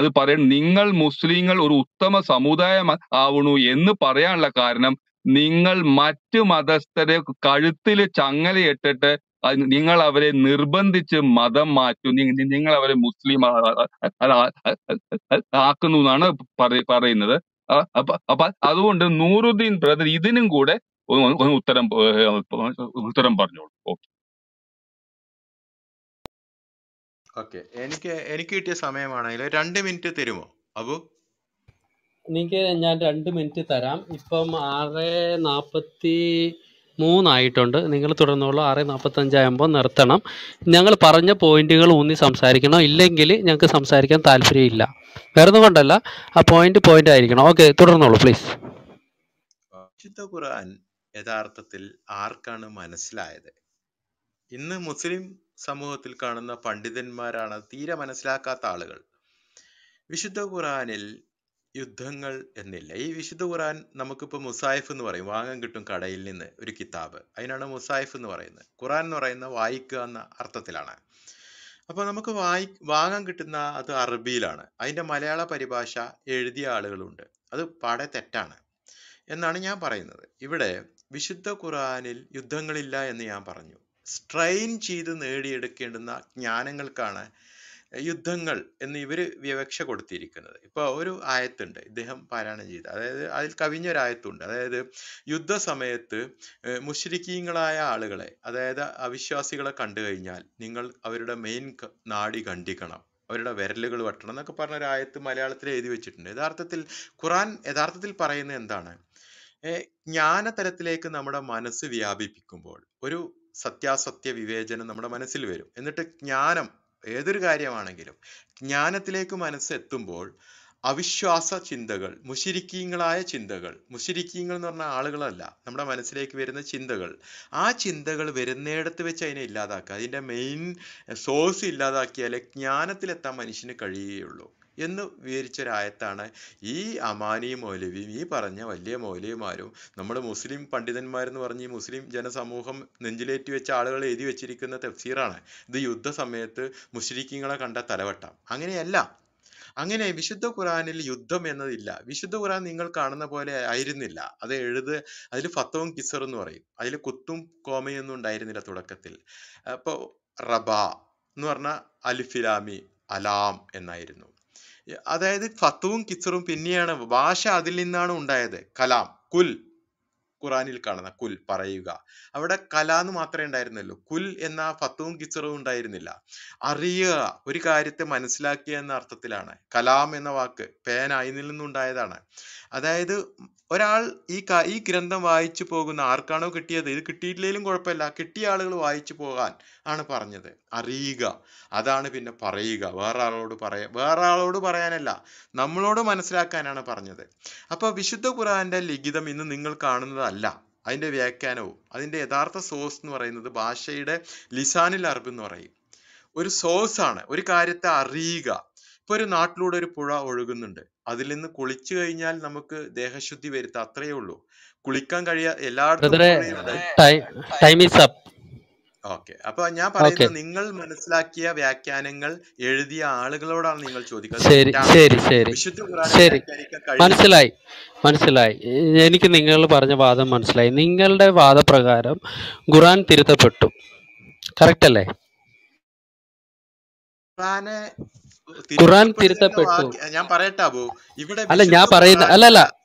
അത് പറയും നിങ്ങൾ മുസ്ലിങ്ങൾ ഒരു ഉത്തമ സമുദായം ആവണു എന്ന് പറയാനുള്ള കാരണം നിങ്ങൾ മറ്റു മതസ്ഥരെ കഴുത്തിൽ ചങ്ങലയിട്ടിട്ട് നിങ്ങൾ അവരെ നിർബന്ധിച്ച് മതം മാറ്റും, നിങ്ങൾ അവരെ മുസ്ലിം ആക്കുന്നു എന്നാണ് പറയുന്നത്. അപ്പൊ അപ്പൊ അതുകൊണ്ട് നൂറുദ്ദീൻ ബ്രദർ ഇതിനും കൂടെ ഉത്തരം ഉത്തരം പറഞ്ഞോളൂ. ഓക്കെ ഓക്കെ എനിക്ക് എനിക്ക് കിട്ടിയ സമയമാണെങ്കിൽ രണ്ട് മിനിറ്റ് തരുമോ? അപ്പൊ എനിക്ക് ഞാൻ രണ്ട് മിനിറ്റ് തരാം. ഇപ്പം ആറ് നാൽപ്പത്തി മൂന്നായിട്ടുണ്ട്. നിങ്ങൾ തുടർന്നോളൂ. ആറ് നാൽപ്പത്തഞ്ചാകുമ്പോൾ നിർത്തണം. ഞങ്ങൾ പറഞ്ഞ പോയിന്റുകൾ ഊന്നി സംസാരിക്കണം, ഇല്ലെങ്കിൽ ഞങ്ങൾക്ക് സംസാരിക്കാൻ താല്പര്യമില്ല. വേറൊന്നും കൊണ്ടല്ല, ആ പോയിന്റ് പോയിന്റ് ആയിരിക്കണം. ഓക്കെ, തുടർന്നോളൂ പ്ലീസ്. വിശുദ്ധ ഖുർആൻ യഥാർത്ഥത്തിൽ ആർക്കാണ് മനസ്സിലായത്? ഇന്ന് മുസ്ലിം സമൂഹത്തിൽ കാണുന്ന പണ്ഡിതന്മാരാണ് തീരെ മനസ്സിലാക്കാത്ത ആളുകൾ. വിശുദ്ധ ഖുർആനിൽ യുദ്ധങ്ങൾ എന്നില്ല. ഈ വിശുദ്ധ ഖുർആൻ നമുക്കിപ്പോൾ മുസായിഫ് എന്ന് പറയും, വാങ്ങാൻ കിട്ടും കടയിൽ നിന്ന് ഒരു കിതാബ്, അതിനാണ് മുസായിഫ് എന്ന് പറയുന്നത്. ഖുർആൻ എന്ന് പറയുന്ന വായിക്കുക എന്ന അർത്ഥത്തിലാണ്. അപ്പോൾ നമുക്ക് വായി വാങ്ങാൻ കിട്ടുന്ന അത് അറബിയിലാണ്. അതിൻ്റെ മലയാള പരിഭാഷ എഴുതിയ ആളുകളുണ്ട്, അത് പാടെ തെറ്റാണ് എന്നാണ് ഞാൻ പറയുന്നത്. ഇവിടെ വിശുദ്ധ ഖുർആനിൽ യുദ്ധങ്ങളില്ല എന്ന് ഞാൻ പറഞ്ഞു. സ്ട്രെയിൻ ചെയ്ത് നേടിയെടുക്കേണ്ടുന്ന ജ്ഞാനങ്ങൾക്കാണ് യുദ്ധങ്ങൾ എന്ന് ഇവർ വിവക്ഷ കൊടുത്തിരിക്കുന്നത്. ഇപ്പോൾ ഒരു ആയത്തുണ്ട് ഇദ്ദേഹം പാരായണം ചെയ്ത്, അതായത് അതിൽ കവിഞ്ഞൊരായത്തുണ്ട്. അതായത് യുദ്ധ സമയത്ത് മുശ്രിക്കീങ്ങളായ ആളുകളെ, അതായത് അവിശ്വാസികളെ കണ്ടു കഴിഞ്ഞാൽ നിങ്ങൾ അവരുടെ മെയിൻ നാടി കണ്ടിക്കണം, അവരുടെ വിരലുകൾ വെട്ടണം എന്നൊക്കെ പറഞ്ഞൊരു ആയത്ത് മലയാളത്തിൽ എഴുതി വെച്ചിട്ടുണ്ട്. യഥാർത്ഥത്തിൽ ഖുർആൻ യഥാർത്ഥത്തിൽ പറയുന്നത് എന്താണ്? ജ്ഞാനതലത്തിലേക്ക് നമ്മുടെ മനസ്സ് വ്യാപിപ്പിക്കുമ്പോൾ ഒരു സത്യാസത്യ വിവേചനം നമ്മുടെ മനസ്സിൽ വരും. എന്നിട്ട് ജ്ഞാനം ഏതൊരു കാര്യമാണെങ്കിലും ജ്ഞാനത്തിലേക്ക് മനസ്സെത്തുമ്പോൾ അവിശ്വാസ ചിന്തകൾ, മുശിരിക്കീങ്ങളായ ചിന്തകൾ. മുശിരിക്കീങ്ങൾ എന്ന് പറഞ്ഞാൽ ആളുകളല്ല, നമ്മുടെ മനസ്സിലേക്ക് വരുന്ന ചിന്തകൾ. ആ ചിന്തകൾ വരുന്നിടത്ത് വെച്ച് അതിനെ ഇല്ലാതാക്കുക, അതിൻ്റെ മെയിൻ സോഴ്സ് ഇല്ലാതാക്കിയാലേ ജ്ഞാനത്തിലെത്താൻ മനുഷ്യന് കഴിയുകയുള്ളൂ എന്ന് വിവരിച്ചൊരായത്താണ് ഈ അമാനി മൗലവിയും ഈ പറഞ്ഞ വലിയ മൗലവിമാരും നമ്മൾ മുസ്ലിം പണ്ഡിതന്മാരെന്ന് പറഞ്ഞ് ഈ മുസ്ലിം ജനസമൂഹം നെഞ്ചിലേറ്റി വെച്ച ആളുകൾ എഴുതി വെച്ചിരിക്കുന്ന തഫ്സീറാണ് ഇത്. യുദ്ധ സമയത്ത് മുശ്രിക്കീങ്ങളെ കണ്ട തലവട്ടം. അങ്ങനെയല്ല, അങ്ങനെ വിശുദ്ധ ഖുറാനിൽ യുദ്ധം എന്നതില്ല. വിശുദ്ധ ഖുറാൻ നിങ്ങൾ കാണുന്ന പോലെ ആയിരുന്നില്ല. അത് എഴുത് അതിൽ ഫത്തവും കിസർ എന്ന് പറയും, അതിൽ കുത്തും കോമയൊന്നും ഉണ്ടായിരുന്നില്ല തുടക്കത്തിൽ. അപ്പോൾ റബ എന്ന് പറഞ്ഞ അലിഫിലാമി അലാം എന്നായിരുന്നു. അതായത് ഫത്തവും കിസറും പിന്നെയാണ്, ഭാഷ അതിൽ നിന്നാണ് ഉണ്ടായത്. കലാം, കുൽ, ഖുറാനിൽ കാണുന്ന കുൽ പറയുക, അവിടെ കലാന്ന് മാത്രമേ ഉണ്ടായിരുന്നുള്ളൂ. കുൽ എന്ന ഫത്തവും കിസറും ഉണ്ടായിരുന്നില്ല. അറിയുക, ഒരു കാര്യത്തെ മനസ്സിലാക്കുക എന്ന അർത്ഥത്തിലാണ് കലാം എന്ന വാക്ക്. പേന അതിൽ നിന്നുണ്ടായതാണ്. അതായത് ഒരാൾ ഈ ഈ ഗ്രന്ഥം വായിച്ചു പോകുന്ന ആർക്കാണോ കിട്ടിയത്, ഇത് കിട്ടിയിട്ടില്ലെങ്കിലും കുഴപ്പമില്ല, കിട്ടിയ ആളുകൾ വായിച്ചു പോകാൻ ആണ് പറഞ്ഞത്. അറിയുക, അതാണ് പിന്നെ പറയുക. വേറെ ആളോട് പറയാ വേറെ ആളോട് പറയാനല്ല, നമ്മളോട് മനസ്സിലാക്കാനാണ് പറഞ്ഞത്. അപ്പൊ വിശുദ്ധ ഖുറാന്റെ ലിഖിതം ഇന്ന് നിങ്ങൾ കാണുന്നതല്ല. അതിന്റെ വ്യാഖ്യാനവും അതിന്റെ യഥാർത്ഥ സോഴ്സ് എന്ന് പറയുന്നത് ഭാഷയുടെ ലിസാനിൽ അറബ് എന്ന് പറയും. ഒരു സോഴ്സ് ആണ് ഒരു കാര്യത്തെ അറിയുക. ഇപ്പൊ ഒരു നാട്ടിലൂടെ ഒരു പുഴ ഒഴുകുന്നുണ്ട്, അതിൽ നിന്ന് കുളിച്ചു കഴിഞ്ഞാൽ നമുക്ക് ദേഹശുദ്ധി വരുത്താം, അത്രയേ ഉള്ളൂ. കുളിക്കാൻ കഴിയാ എല്ലായിടത്തും. ഓക്കെ, അപ്പൊ ഞാൻ പറയുന്നത് നിങ്ങൾ മനസ്സിലാക്കിയ വ്യാഖ്യാനങ്ങൾ എഴുതിയ ആളുകളോടാണ് നിങ്ങൾ ചോദിക്കുന്നത്. മനസ്സിലായി മനസ്സിലായി എനിക്ക് നിങ്ങൾ പറഞ്ഞ വാദം മനസ്സിലായി. നിങ്ങളുടെ വാദപ്രകാരം ഖുർആൻ തിരുത്തപ്പെട്ടു, കറക്റ്റ് അല്ലേ? ഖുർആൻ തിരുത്തപ്പെട്ടു ഞാൻ പറയട്ടെ അബു, ഇവിടെ അല്ല ഞാൻ പറയുന്ന അല്ലല്ല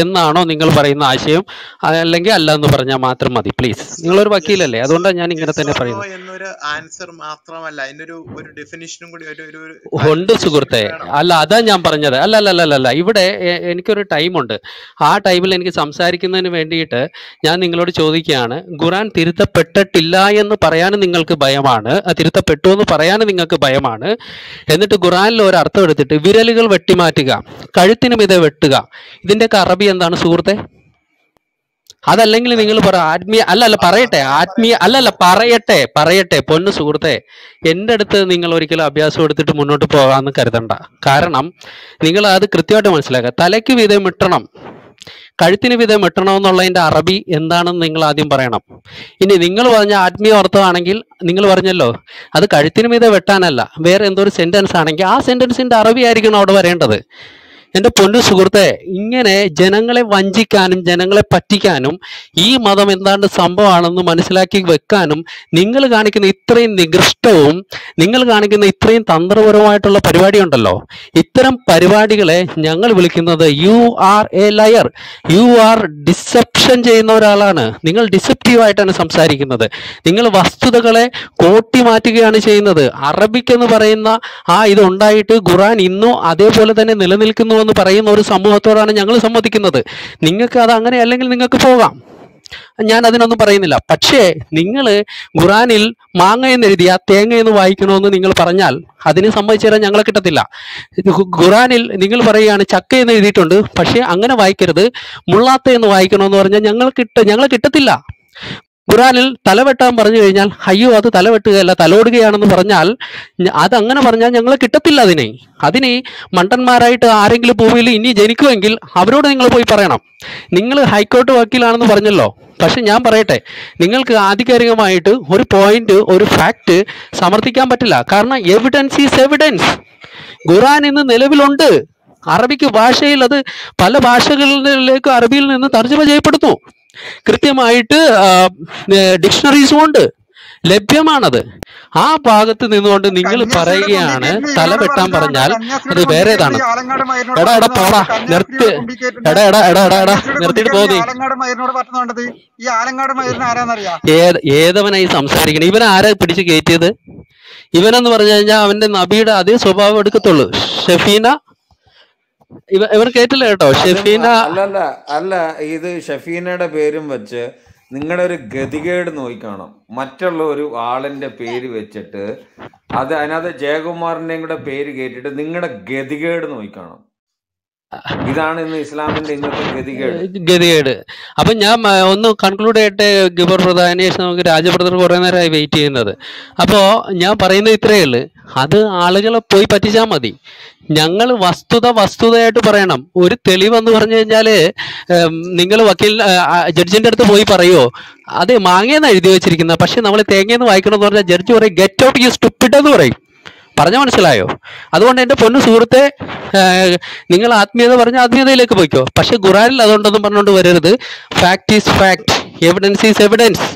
എന്നാണോ നിങ്ങൾ പറയുന്ന ആശയം? അല്ലെങ്കിൽ അല്ല എന്ന് പറഞ്ഞാൽ മാത്രം മതി പ്ലീസ്. നിങ്ങളൊരു വക്കീലല്ലേ, അതുകൊണ്ടാണ് ഞാൻ ഇങ്ങനെ തന്നെ പറയുന്നത്. എന്നൊരു ആൻസർ മാത്രമല്ല, അതിനൊരു ഒരു ഡെഫിനിഷനും കൂടി ഉണ്ട് സുഹൃത്തെ. അല്ല അതാ ഞാൻ പറഞ്ഞത്. അല്ല അല്ല അല്ല ഇവിടെ എനിക്കൊരു ടൈമുണ്ട്. ആ ടൈമിൽ എനിക്ക് സംസാരിക്കുന്നതിന് വേണ്ടിയിട്ട് ഞാൻ നിങ്ങളോട് ചോദിക്കുകയാണ്. ഖുർആൻ തിരുത്തപ്പെട്ടിട്ടില്ല എന്ന് പറയാനും നിങ്ങൾക്ക് ഭയമാണ്, തിരുത്തപ്പെട്ടു എന്ന് പറയാനും നിങ്ങൾക്ക് ഭയമാണ്. എന്നിട്ട് ഖുർആനിൽ ഒരു അർത്ഥം എടുത്തിട്ട് വിരലുകൾ വെട്ടിമാറ്റുക, കഴുത്തിനും ഇത് വെട്ടുക, ഇതിന്റെയൊക്കെ അറബി എന്താണ് സുഹൃത്തെ? അതല്ലെങ്കിൽ നിങ്ങൾ പറ ആത്മീയ അല്ല അല്ല പറയട്ടെ ആത്മീയ അല്ല അല്ല പറയട്ടെ പറയട്ടെ പൊന്നു സുഹൃത്തെ, എൻ്റെ അടുത്ത് നിങ്ങൾ ഒരിക്കലും അഭ്യാസം എടുത്തിട്ട് മുന്നോട്ട് പോകാമെന്ന് കരുതണ്ട. കാരണം നിങ്ങൾ അത് കൃത്യമായിട്ട് മനസ്സിലാക്കുക. തലയ്ക്ക് വിധം വെട്ടണം, കഴുത്തിന് വിധം വെട്ടണമെന്നുള്ളതിൻ്റെ അറബി എന്താണെന്ന് നിങ്ങൾ ആദ്യം പറയണം. ഇനി നിങ്ങൾ പറഞ്ഞ ആത്മീയ അർത്ഥമാണെങ്കിൽ നിങ്ങൾ പറഞ്ഞല്ലോ അത് കഴുത്തിന് വിധം വെട്ടാനല്ല, വേറെ എന്തോ ഒരു സെൻറ്റൻസ് ആണെങ്കിൽ ആ സെൻറ്റൻസിൻ്റെ അറബി ആയിരിക്കണം അവിടെ വരേണ്ടത്. എൻ്റെ പൊന്നു സുഹൃത്തെ, ഇങ്ങനെ ജനങ്ങളെ വഞ്ചിക്കാനും ജനങ്ങളെ പറ്റിക്കാനും ഈ മതം എന്താണ്ട് സംഭവമാണെന്ന് മനസ്സിലാക്കി വെക്കാനും നിങ്ങൾ കാണിക്കുന്ന ഇത്രയും നികൃഷ്ടവും നിങ്ങൾ കാണിക്കുന്ന ഇത്രയും തന്ത്രപരവുമായിട്ടുള്ള പരിപാടി ഉണ്ടല്ലോ, ഇത്തരം പരിപാടികളെ ഞങ്ങൾ വിളിക്കുന്നത് you are a liar, you are deception ചെയ്യുന്ന ഒരാളാണ്. നിങ്ങൾ ഡിസെപ്റ്റീവായിട്ടാണ് സംസാരിക്കുന്നത്, നിങ്ങൾ വസ്തുതകളെ കോട്ടി മാറ്റുകയാണ് ചെയ്യുന്നത്. അറബിക്കെന്ന് പറയുന്ന ആ ഇതുണ്ടായിട്ട് ഖുർആൻ ഇന്നും അതേപോലെ തന്നെ നിലനിൽക്കുന്നു എന്ന് പറയുന്ന ഒരു സമൂഹത്തോടാണ് ഞങ്ങൾ സമ്മതിക്കുന്നത്. നിങ്ങൾക്ക് അത് അങ്ങനെ അല്ലെങ്കിൽ നിങ്ങൾക്ക് പോകാം, ഞാൻ അതിനൊന്നും പറയുന്നില്ല. പക്ഷേ നിങ്ങൾ ഖുർആനിൽ മാങ്ങ എന്ന് എഴുതിയ തേങ്ങ എന്ന് വായിക്കണമെന്ന് നിങ്ങൾ പറഞ്ഞാൽ അതിനെ സമ്മതിച്ചു തരാൻ ഞങ്ങളെ കിട്ടത്തില്ല. ഖുർആനിൽ നിങ്ങൾ പറയുകയാണ് ചക്ക എന്ന് എഴുതിയിട്ടുണ്ട്, പക്ഷേ അങ്ങനെ വായിക്കരുത്, മുള്ളാത്ത എന്ന് വായിക്കണമെന്ന് പറഞ്ഞാൽ ഞങ്ങൾ കിട്ട ഞങ്ങളെ കിട്ടത്തില്ല. ഖുർആനിൽ തലവെട്ടാൻ പറഞ്ഞു കഴിഞ്ഞാൽ അയ്യോ അത് തലവെട്ടുകയല്ല തലോടുകയാണെന്ന് പറഞ്ഞാൽ അതങ്ങനെ പറഞ്ഞാൽ ഞങ്ങൾ കിട്ടത്തില്ല. അതിനെ അതിനെ മണ്ടന്മാരായിട്ട് ആരെങ്കിലും ഭൂമിയിൽ ഇനി ജനിക്കുമെങ്കിൽ അവരോട് നിങ്ങൾ പോയി പറയണം. നിങ്ങൾ ഹൈക്കോർട്ട് വക്കീലാണെന്ന് പറഞ്ഞല്ലോ, പക്ഷെ ഞാൻ പറയട്ടെ, നിങ്ങൾക്ക് ആധികാരികമായിട്ട് ഒരു പോയിന്റ് ഒരു ഫാക്റ്റ് സമർത്ഥിക്കാൻ പറ്റില്ല. കാരണം എവിഡൻസ് ഈസ് എവിഡൻസ്. ഖുർആൻ ഇന്ന് നിലവിലുണ്ട്, അറബിക്ക് ഭാഷയിൽ അത് പല ഭാഷകളിലേക്ക് അറബിയിൽ നിന്ന് തർജ്ജമ ചെയ്യപ്പെടുന്നു, കൃത്യമായിട്ട് ഡിക്ഷണറീസും ഉണ്ട്, ലഭ്യമാണത്. ആ ഭാഗത്ത് നിന്നുകൊണ്ട് നിങ്ങൾ പറയുകയാണ് തല വെട്ടാൻ പറഞ്ഞാൽ അത് വേറേതാണ്. എടാ എടാ പോടാ നിർത്തി, എടാ എടാ എടാ എടാ എടാ നിർത്തിയിട്ട് പോതി. ഏതവനായി സംസാരിക്കണം? ഇവൻ ആരാ പിടിച്ച് കയറ്റിയത്? ഇവനെന്ന് പറഞ്ഞു കഴിഞ്ഞാൽ അവന്റെ നബിയുടെ അതേ സ്വഭാവം എടുക്കത്തുള്ളൂ. ഷഫീന ഇവ ഇവർ കേട്ടില്ല കേട്ടോ. ഷഫീന അല്ല അല്ല ഇത് ഷഫീനയുടെ പേരും വെച്ച് നിങ്ങളുടെ ഒരു ഗതികേട് നോക്കിക്കാണും. മറ്റുള്ള ഒരു ആളിന്റെ പേര് വെച്ചിട്ട് അത് അതിനകത്ത് ജയകുമാറിന്റെയും കൂടെ പേര് കേട്ടിട്ട് നിങ്ങളുടെ ഗതികേട് നോക്കിക്കാണും. ഇതാണ് ഇന്ന് ഇസ്ലാമിന്റെ ഇന്നത്തെ ഗതികേട് ഗതികേട് അപ്പൊ ഞാൻ ഒന്ന് കൺക്ലൂഡ് ചെയ്യട്ടെ ഗിബർ പ്രധാനെ. നമുക്ക് രാജപ്രദർ കുറെ നേരമായി വെയിറ്റ് ചെയ്യുന്നത്. അപ്പോൾ ഞാൻ പറയുന്നത് ഇത്രയേ ഉള്ളു, അത് ആളുകളെ പോയി പറ്റിച്ചാൽ മതി. ഞങ്ങൾ വസ്തുത വസ്തുതയായിട്ട് പറയണം. ഒരു തെളിവെന്ന് പറഞ്ഞു കഴിഞ്ഞാല് നിങ്ങൾ വക്കീൽ ജഡ്ജിന്റെ അടുത്ത് പോയി പറയുമോ അതെ മാങ്ങയെന്ന് എഴുതി വെച്ചിരിക്കുന്ന, പക്ഷെ നമ്മൾ തേങ്ങയെന്ന് വായിക്കണമെന്ന് പറഞ്ഞാൽ ജഡ്ജി പറയും ഗെറ്റ് ഔട്ട് യു സ്റ്റുപ്പിഡ് എന്ന് പറയും. പറഞ്ഞാൽ മനസ്സിലായോ? അതുകൊണ്ട് എൻ്റെ പൊന്നു സുഹൃത്തെ, നിങ്ങൾ ആത്മീയത പറഞ്ഞാൽ ആത്മീയതയിലേക്ക് പോയിക്കോ, പക്ഷെ ഖുറാനിൽ അതുകൊണ്ടൊന്നും പറഞ്ഞുകൊണ്ട് വരരുത്. Fact is fact, evidence is evidence.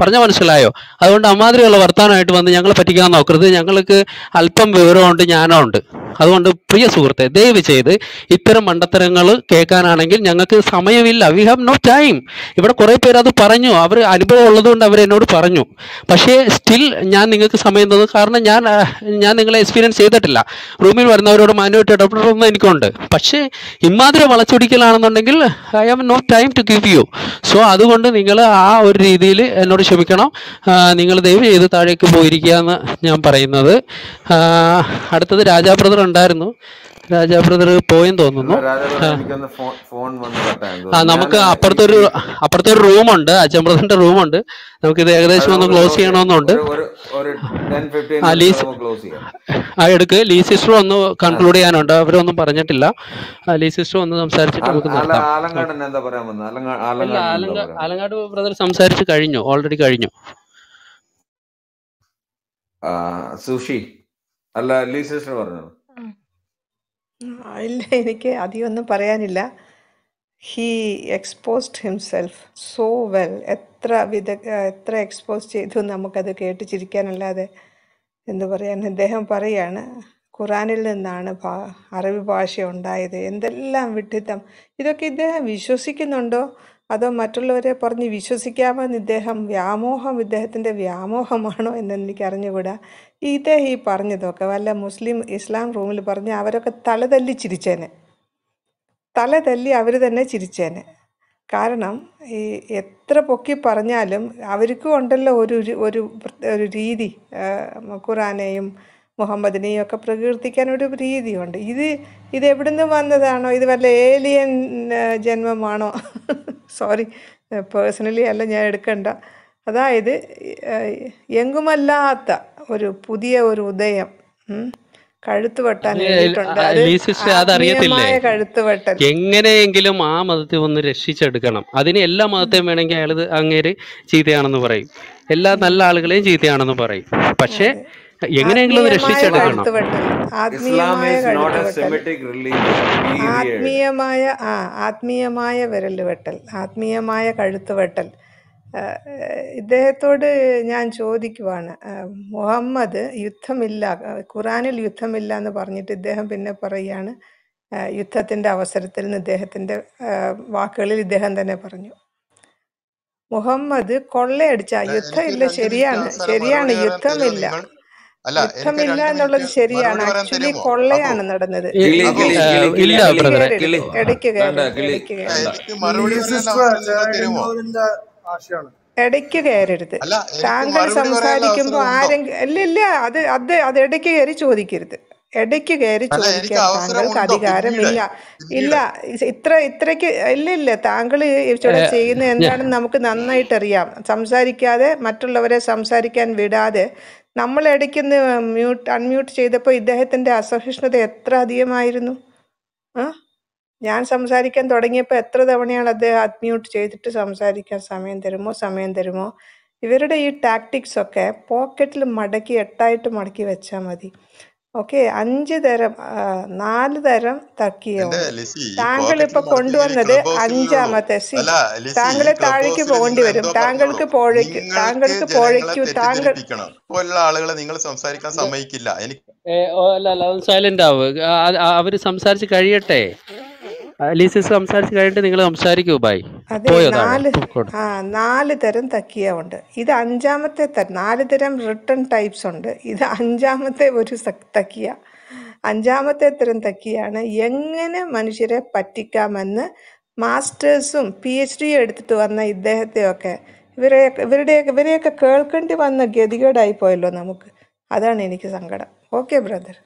പറഞ്ഞാൽ മനസ്സിലായോ? അതുകൊണ്ട് അമാതിരിയുള്ള വർത്താനമായിട്ട് വന്ന് ഞങ്ങളെ പറ്റിക്കാൻ നോക്കരുത്. ഞങ്ങൾക്ക് അല്പം വിവരമുണ്ട്, ജ്ഞാനമുണ്ട്. അതുകൊണ്ട് പ്രിയ സുഹൃത്തെ, ദയവ് ചെയ്ത് ഇത്തരം മണ്ടത്തരങ്ങൾ കേൾക്കാനാണെങ്കിൽ ഞങ്ങൾക്ക് സമയമില്ല. We have no time. ഇവിടെ കുറേ പേര് അത് പറഞ്ഞു, അവർ അനുഭവം ഉള്ളതുകൊണ്ട് അവരെന്നോട് പറഞ്ഞു. പക്ഷേ സ്റ്റിൽ ഞാൻ നിങ്ങൾക്ക് സമയം തന്നു, കാരണം ഞാൻ ഞാൻ നിങ്ങളെ എക്സ്പീരിയൻസ് ചെയ്തിട്ടില്ല. റൂമിൽ വരുന്നവരോട് മാനുവായിട്ട് ഇടപെടണമെന്ന് എനിക്കുണ്ട്. പക്ഷേ ഇമാതിരി വളച്ചൊടിക്കലാണെന്നുണ്ടെങ്കിൽ I have no time to give you. So അതുകൊണ്ട് നിങ്ങൾ ആ ഒരു രീതിയിൽ എന്നോട് ക്ഷമിക്കണം. നിങ്ങൾ ദയവ് ചെയ്ത് താഴേക്ക് പോയിരിക്കുക എന്ന് ഞാൻ പറയുന്നത്. അടുത്തത് രാജാ ബ്രദർ ഉണ്ടായിരുന്നു. രാജാ ബ്രദർ പോയെന്ന് തോന്നുന്നു. ആ നമുക്ക് അപ്പുറത്തൊരു അപ്പുറത്തൊരു റൂമുണ്ട്, അച്ഛൻ ബ്രദറിന്റെ റൂമുണ്ട്. നമുക്കിത് ഏകദേശം ഒന്ന് ക്ലോസ് ചെയ്യണമെന്നുണ്ട്. ആ എടുക്ക് ലീ സിസ്റ്റർ ഒന്ന് കൺക്ലൂഡ് ചെയ്യാനുണ്ട്. അവരൊന്നും പറഞ്ഞിട്ടില്ല. ലീ സിസ്റ്റർ ഒന്ന് സംസാരിച്ചിട്ട് നമുക്ക് നിർത്താം. ആലങ്ങാട് ബ്രദർ സംസാരിച്ച് കഴിഞ്ഞു, ഓൾറെഡി കഴിഞ്ഞു. സുഷി അല്ല ലീ സിസ്റ്റർ പറഞ്ഞു. ഇല്ല, എനിക്ക് അധികം ഒന്നും പറയാനില്ല. He exposed himself so well. എത്ര വിധ എത്ര എക്സ്പോസ് ചെയ്തു, നമുക്കത് കേട്ട് ചിരിക്കാനല്ലാതെ എന്തു പറയാൻ. അദ്ദേഹം പറയാണ് ഖുറാനിൽ നിന്നാണ് ഭാ അറബി ഭാഷ ഉണ്ടായത്. എന്തെല്ലാം വിഡ്ഢിത്തം! ഇതൊക്കെ ഇദ്ദേഹം വിശ്വസിക്കുന്നുണ്ടോ? അതോ മറ്റുള്ളവരെ പറഞ്ഞ് വിശ്വസിക്കാമെന്ന് ഇദ്ദേഹം വ്യാമോഹം ഇദ്ദേഹത്തിൻ്റെ വ്യാമോഹമാണോ എന്നെനിക്ക് അറിഞ്ഞുകൂടാ. ഇദ്ദേഹം ഈ പറഞ്ഞതൊക്കെ വല്ല മുസ്ലിം ഇസ്ലാം റൂമിൽ പറഞ്ഞ് അവരൊക്കെ തലതല്ലി ചിരിച്ചേനെ, തലതല്ലി അവർ തന്നെ ചിരിച്ചേനെ. കാരണം ഈ എത്ര പൊക്കി പറഞ്ഞാലും അവർക്കും ഉണ്ടല്ലോ ഒരു ഒരു ഒരു രീതി, ഖുറാനെയും മുഹമ്മദിനെയും ഒക്കെ പ്രകീർത്തിക്കാനൊരു രീതിയുണ്ട്. ഇത് ഇതെവിടുന്ന് വന്നതാണോ? ഇത് വല്ല ഏലിയൻ ജന്മമാണോ? സോറി, പേഴ്സണലി അല്ല ഞാൻ എടുക്കണ്ട. അതായത് എങ്ങുമല്ലാത്ത ഒരു പുതിയ ഒരു ഉദയം, കഴുത്ത് വെട്ടാൻ അതറിയത്തില്ലേ? കഴുത്ത് വെട്ടൽ എങ്ങനെയെങ്കിലും ആ മതത്തിൽ ഒന്ന് രക്ഷിച്ചെടുക്കണം. അതിന് എല്ലാ മതത്തെയും വേണമെങ്കിൽ അയാൾ അങ്ങേര് ചീത്തയാണെന്ന് പറയും, എല്ലാ നല്ല ആളുകളെയും ചീത്തയാണെന്ന് പറയും. പക്ഷെ എങ്ങനെയെങ്കിലും രക്ഷിച്ചെടുക്കണം. ആത്മീയമായ ആ ആത്മീയമായ വിരൽ വെട്ടൽ, ആത്മീയമായ കഴുത്ത് വെട്ടൽ. ഇദ്ദേഹത്തോട് ഞാൻ ചോദിക്കുവാണ്, മുഹമ്മദ് യുദ്ധമില്ല, ഖുറാനിൽ യുദ്ധമില്ല എന്ന് പറഞ്ഞിട്ട് ഇദ്ദേഹം പിന്നെ പറയുകയാണ് യുദ്ധത്തിൻ്റെ അവസരത്തിൽ നിന്ന്. ഇദ്ദേഹത്തിൻ്റെ വാക്കുകളിൽ ഇദ്ദേഹം തന്നെ പറഞ്ഞു മുഹമ്മദ് കൊള്ളയടിച്ച യുദ്ധമില്ല. ശരിയാണ്, ശരിയാണ്, യുദ്ധമില്ല, യുദ്ധമില്ല എന്നുള്ളത് ശരിയാണ്. ആക്ച്വലി കൊള്ളയാണ് നടന്നത്. ഇടയ്ക്ക് കയറരുത്. താങ്കൾ സംസാരിക്കുമ്പോൾ ആരെങ്കിലും ഇല്ല ഇല്ല അത് അത് അത് ഇടയ്ക്ക് കയറി ചോദിക്കരുത്. ഇടയ്ക്ക് കയറി ചോദിക്കാൻ താങ്കൾക്ക് അധികാരമില്ല. ഇല്ല ഇത്ര ഇത്രയ്ക്ക് ഇല്ല ഇല്ല താങ്കൾ ഇവിടെ ചെയ്യുന്നത് എന്താണെന്ന് നമുക്ക് നന്നായിട്ടറിയാം. സംസാരിക്കാതെ മറ്റുള്ളവരെ സംസാരിക്കാൻ വിടാതെ നമ്മൾ ഇടയ്ക്കുന്ന് മ്യൂട്ട് അൺമ്യൂട്ട് ചെയ്തപ്പോൾ ഇദ്ദേഹത്തിൻ്റെ അസഹിഷ്ണുത എത്ര അധികമായിരുന്നു. ആ ഞാൻ സംസാരിക്കാൻ തുടങ്ങിയപ്പോൾ എത്ര തവണയാണ് അദ്ദേഹം അൺമ്യൂട്ട് ചെയ്തിട്ട് സംസാരിക്കാൻ സമയം തരുമോ സമയം തരുമോ. ഇവരുടെ ഈ ടാക്ടിക്സൊക്കെ പോക്കറ്റിൽ മടക്കി എട്ടായിട്ട് മടക്കി വെച്ചാൽ മതി. ഓക്കെ, അഞ്ച് തരം നാല് തരം തക്കിയാണ് താങ്കൾ ഇപ്പൊ കൊണ്ടുവന്നത്. അഞ്ചാമത്തെ സി താങ്കളെ താഴേക്ക് പോകേണ്ടി വരും. താങ്കൾക്ക് പോഴേക്ക് താങ്കൾക്ക് പോഴേക്കു താങ്കൾ ആളുകളെ നിങ്ങൾ സംസാരിക്കാൻ സമ്മതിക്കില്ല. എനിക്ക് സൈലന്റ് ആവുക, അവര് സംസാരിച്ച് കഴിയട്ടെ. നാല് തരം തക്കിയ ഉണ്ട്. ഇത് അഞ്ചാമത്തെ തരം. നാല് തരം റിട്ടൺ ടൈപ്സ് ഉണ്ട്. ഇത് അഞ്ചാമത്തെ ഒരു തക്കിയ. അഞ്ചാമത്തെ തരം തക്കിയാണ് എങ്ങനെ മനുഷ്യരെ പറ്റിക്കാമെന്ന് മാസ്റ്റേഴ്സും പി എച്ച് ഡിയും എടുത്തിട്ട് വന്ന ഇദ്ദേഹത്തെയൊക്കെ ഇവരെ ഇവരുടെയൊക്കെ ഇവരെയൊക്കെ കേൾക്കേണ്ടി വന്ന ഗതികേടായി പോയല്ലോ നമുക്ക്. അതാണ് എനിക്ക് സങ്കടം. Okay brother.